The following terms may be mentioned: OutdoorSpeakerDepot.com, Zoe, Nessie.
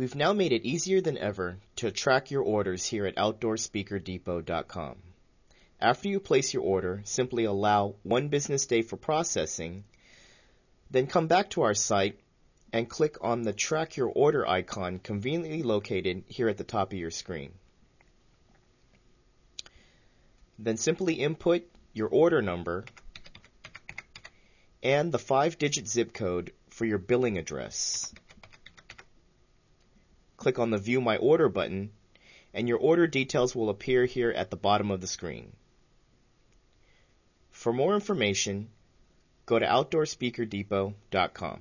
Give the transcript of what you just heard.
We've now made it easier than ever to track your orders here at OutdoorSpeakerDepot.com. After you place your order, simply allow one business day for processing, then come back to our site and click on the Track Your Order icon conveniently located here at the top of your screen. Then simply input your order number and the 5-digit zip code for your billing address. Click on the View My Order button and your order details will appear here at the bottom of the screen. For more information, go to OutdoorSpeakerDepot.com.